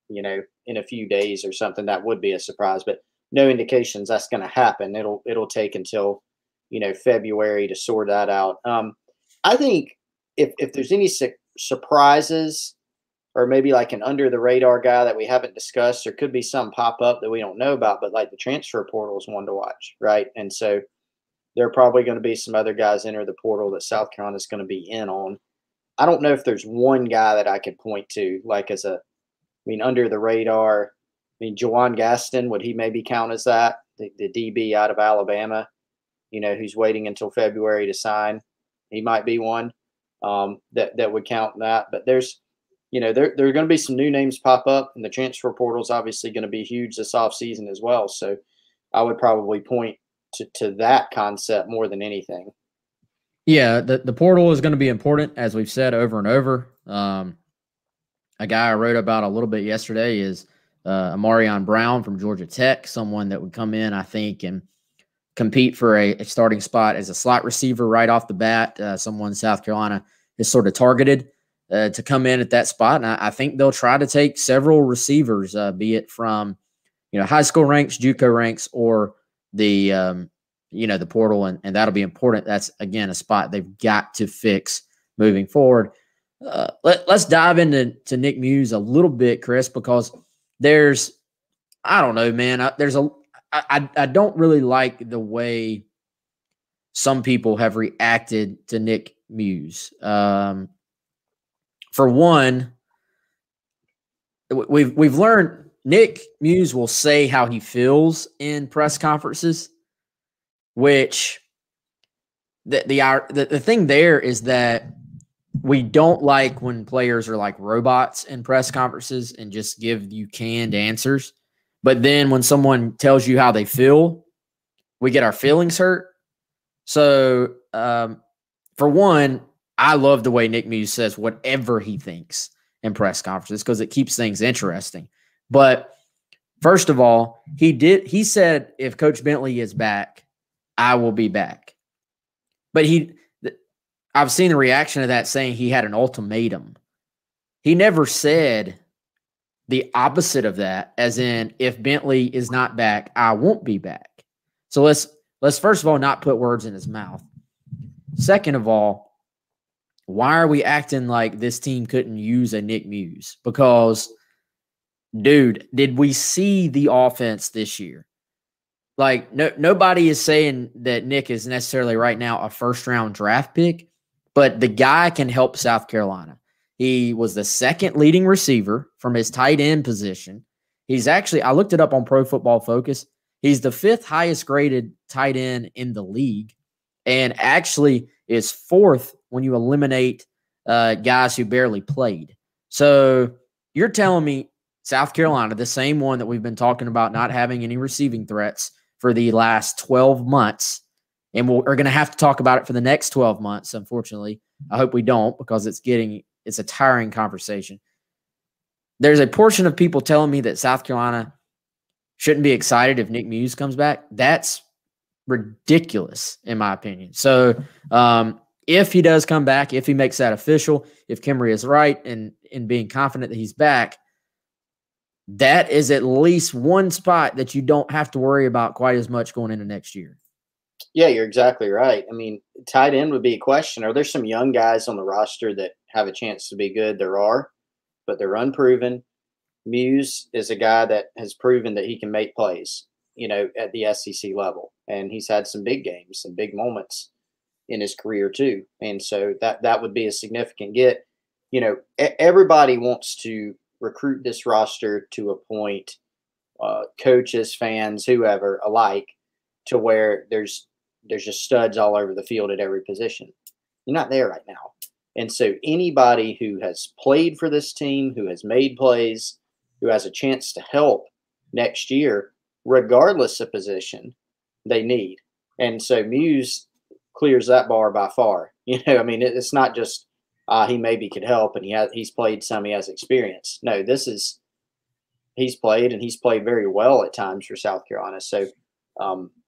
you know, in a few days or something, that would be a surprise. But no indications that's going to happen. It'll take until, you know, February to sort that out. I think if there's any surprises or maybe like an under the radar guy that we haven't discussed, there could be some pop up that we don't know about, but like the transfer portal is one to watch. Right. And so there are probably going to be some other guys enter the portal that South Carolina is going to be in on. I don't know if there's one guy that I could point to, like as a, I mean, under the radar, I mean, Jawan Gaston, would he maybe count as that? The DB out of Alabama, you know, who's waiting until February to sign. He might be one that would count that. But there's, you know, there are going to be some new names pop up, and the transfer portal is obviously going to be huge this offseason as well. So I would probably point to that concept more than anything. Yeah, the portal is going to be important, as we've said over and over. A guy I wrote about a little bit yesterday is Amarion Brown from Georgia Tech, someone that would come in, I think, and compete for a starting spot as a slot receiver right off the bat, someone South Carolina is sort of targeted to come in at that spot. And I think they'll try to take several receivers, be it from, you know, high school ranks, JUCO ranks, or the, you know, the portal, and that'll be important. That's, again, a spot they've got to fix moving forward. Let's dive into Nick Muse a little bit, Chris, because there's, I don't know, man. I don't really like the way some people have reacted to Nick Muse. For one, we've learned Nick Muse will say how he feels in press conferences, which the thing there is that we don't like when players are like robots in press conferences and just give you canned answers. But then when someone tells you how they feel, we get our feelings hurt. So for one, I love the way Nick Muse says whatever he thinks in press conferences because it keeps things interesting. But first of all, he said, if Coach Bentley is back, I will be back. But I've seen the reaction to that saying he had an ultimatum. He never said the opposite of that, as in, if Bentley is not back, I won't be back. So let's first of all not put words in his mouth. Second of all, why are we acting like this team couldn't use a Nick Muse? Because, dude, did we see the offense this year? Like, nobody is saying that Nick is necessarily right now a first-round draft pick, but the guy can help South Carolina. He was the second leading receiver from his tight end position. He's actually, I looked it up on Pro Football Focus, he's the fifth highest graded tight end in the league and actually is fourth when you eliminate guys who barely played. So you're telling me South Carolina, the same one that we've been talking about not having any receiving threats for the last 12 months, and we're going to have to talk about it for the next 12 months, unfortunately. I hope we don't because it's a tiring conversation. There's a portion of people telling me that South Carolina shouldn't be excited if Nick Muse comes back. That's ridiculous, in my opinion. So if he does come back, if he makes that official, if Kimrey is right in being confident that he's back, that is at least one spot that you don't have to worry about quite as much going into next year. Yeah, you're exactly right. I mean, tight end would be a question. Are there some young guys on the roster that have a chance to be good? There are, but they're unproven. Muse is a guy that has proven that he can make plays, you know, at the SEC level. And he's had some big games and big moments in his career too. And so that would be a significant get. You know, everybody wants to recruit this roster to a point, coaches, fans, whoever alike, to where there's just studs all over the field at every position. You're not there right now. And so anybody who has played for this team, who has made plays, who has a chance to help next year, regardless of position, they need. And so Muse clears that bar by far. You know, I mean, it's not just he maybe could help and he's played some, he has experience. No, this is he's played and he's played very well at times for South Carolina. So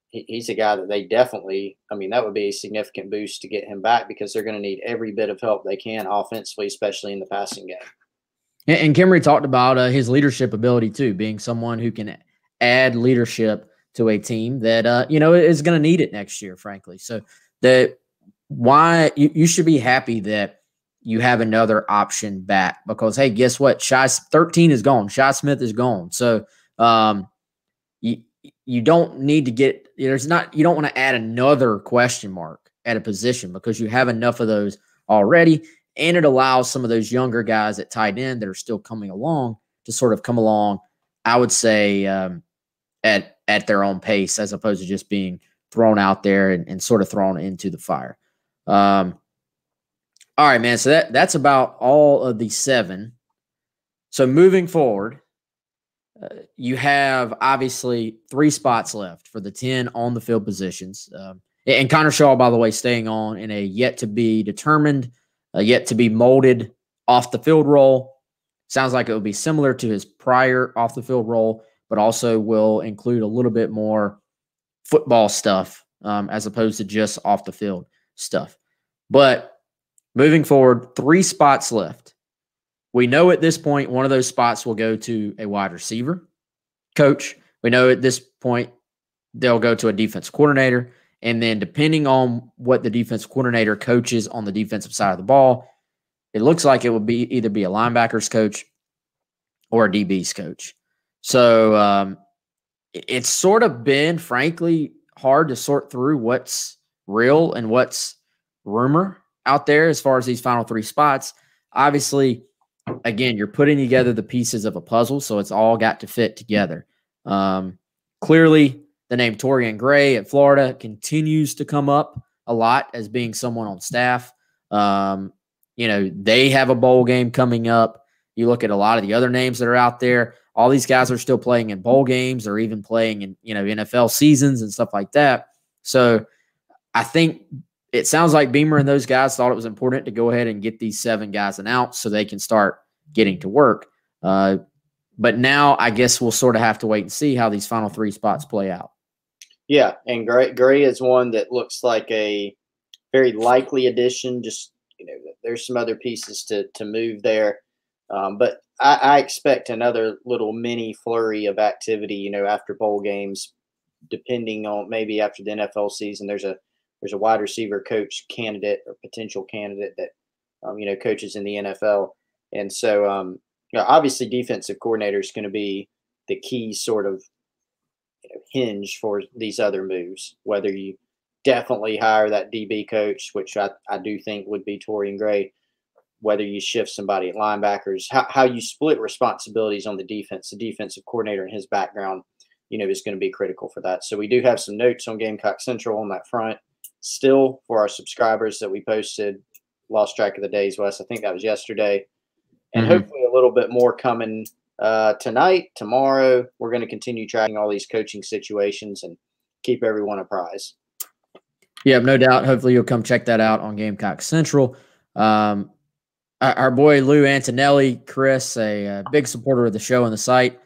he's a guy that they definitely, I mean, that would be a significant boost to get him back because they're going to need every bit of help they can offensively, especially in the passing game. And Kimrey talked about his leadership ability too, being someone who can add leadership to a team that, you know, is going to need it next year, frankly. So that why you should be happy that you have another option back because, hey, guess what? Shy 13 is gone. Shy Smith is gone. So you don't need to get – there's not – you don't want to add another question mark at a position because you have enough of those already. And it allows some of those younger guys at tight end that are still coming along to sort of come along, I would say, at their own pace as opposed to just being thrown out there and sort of thrown into the fire. All right, man, so that's about all of the seven. So moving forward, you have obviously three spots left for the 10 on-the-field positions. And Connor Shaw, by the way, staying on in a yet-to-be-determined yet to be molded off the field role. Sounds like it would be similar to his prior off the field role, but also will include a little bit more football stuff as opposed to just off the field stuff. But moving forward, three spots left. We know at this point one of those spots will go to a wide receiver coach. We know at this point they'll go to a defense coordinator. And then depending on what the defense coordinator coaches on the defensive side of the ball, it looks like it would be either be a linebackers coach or a DBs coach. So it's sort of been, frankly, hard to sort through what's real and what's rumor out there as far as these final three spots. Obviously, again, you're putting together the pieces of a puzzle, so it's all got to fit together. Clearly, the name Torian Gray at Florida continues to come up a lot as being someone on staff. You know, they have a bowl game coming up. You look at a lot of the other names that are out there. All these guys are still playing in bowl games or even playing in, you know, NFL seasons and stuff like that. So I think it sounds like Beamer and those guys thought it was important to go ahead and get these seven guys announced so they can start getting to work. But now I guess we'll sort of have to wait and see how these final three spots play out. Yeah, and Gray is one that looks like a very likely addition. Just, you know, there's some other pieces to move there. But I expect another little mini flurry of activity, you know, after bowl games, depending on maybe after the NFL season, there's a wide receiver coach candidate or potential candidate that, you know, coaches in the NFL. And so, you know, obviously defensive coordinator is going to be the key sort of hinge for these other moves, whether you definitely hire that DB coach, which I do think would be Torian Gray, whether you shift somebody at linebackers, how you split responsibilities on the defense. The defensive coordinator and his background, you know, is going to be critical for that. So we do have some notes on Gamecock Central on that front still for our subscribers that we posted. Lost track of the days, Wes. I think that was yesterday. And hopefully a little bit more coming tonight, tomorrow. We're going to continue tracking all these coaching situations and keep everyone apprised. Yeah, no doubt. Hopefully you'll come check that out on Gamecock Central. Our boy Lou Antonelli, Chris, a big supporter of the show and the site,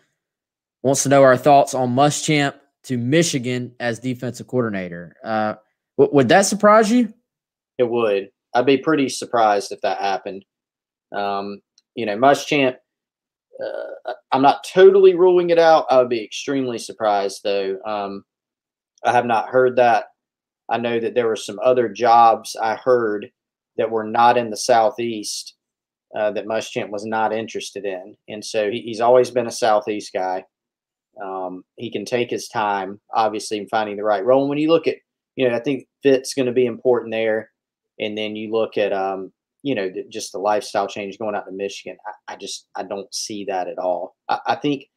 wants to know our thoughts on Muschamp to Michigan as defensive coordinator. Would that surprise you? It would. I'd be pretty surprised if that happened. You know, Muschamp, I'm not totally ruling it out. I would be extremely surprised, though. I have not heard that. I know that there were some other jobs I heard that were not in the Southeast that Muschamp was not interested in. And so he's always been a Southeast guy. He can take his time, obviously, in finding the right role. And when you look at, you know, I think fit's going to be important there. And then you look at, you know, just the lifestyle change going out to Michigan. I don't see that at all. I think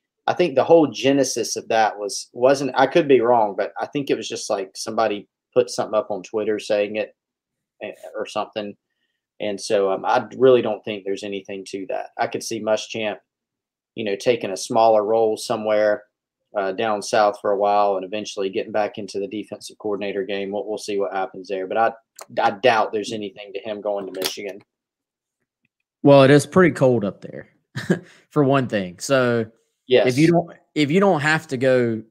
the whole genesis of that wasn't, I could be wrong, but I think it was just like somebody put something up on Twitter saying it or something. And so I really don't think there's anything to that. I could see Muschamp, you know, taking a smaller role somewhere down south for a while and eventually getting back into the defensive coordinator game. We'll see what happens there. But I doubt there's anything to him going to Michigan. Well, it is pretty cold up there, for one thing. So yes. If you don't have to go,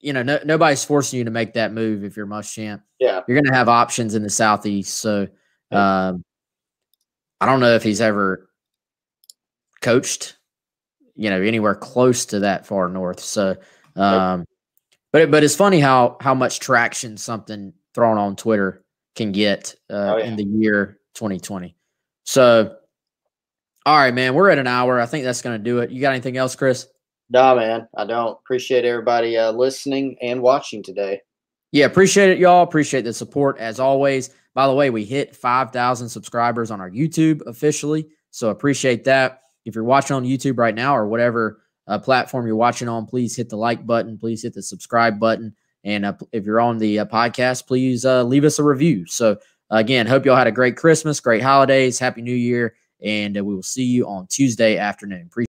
you know, nobody's forcing you to make that move if you're Muschamp. Yeah, you're going to have options in the Southeast. So I don't know if he's ever coached, you know, anywhere close to that far north. So, but it's funny how much traction something thrown on Twitter can get in the year 2020. So, all right, man, we're at an hour. I think that's going to do it. You got anything else, Chris? Nah, man, I don't. Appreciate everybody listening and watching today. Yeah, appreciate it, y'all. Appreciate the support as always. By the way, we hit 5,000 subscribers on our YouTube officially, so appreciate that. If you're watching on YouTube right now or whatever platform you're watching on, please hit the like button. Please hit the subscribe button. And if you're on the podcast, please leave us a review. So again, hope y'all had a great Christmas, great holidays, Happy New Year, and we will see you on Tuesday afternoon. Appreciate